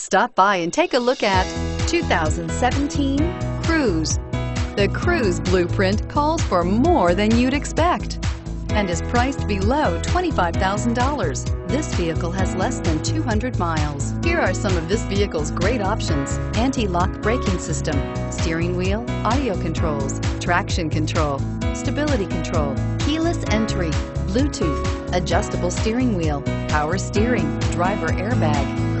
Stop by and take a look at 2017 Cruze. The Cruze blueprint calls for more than you'd expect and is priced below $25,000. This vehicle has less than 200 miles. Here are some of this vehicle's great options: anti-lock braking system, steering wheel audio controls, traction control, stability control, keyless entry, Bluetooth, adjustable steering wheel, power steering, driver airbag,